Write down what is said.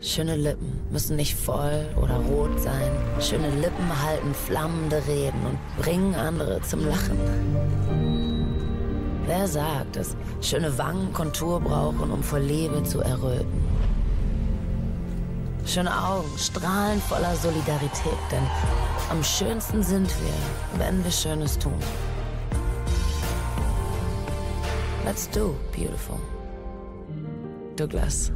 Schöne Lippen müssen nicht voll oder rot sein. Schöne Lippen halten flammende Reden und bringen andere zum Lachen. Wer sagt, dass schöne Wangen Kontur brauchen, um vor Liebe zu erröten? Schöne Augen strahlen voller Solidarität, denn am schönsten sind wir, wenn wir Schönes tun. Let's do beautiful. Douglas.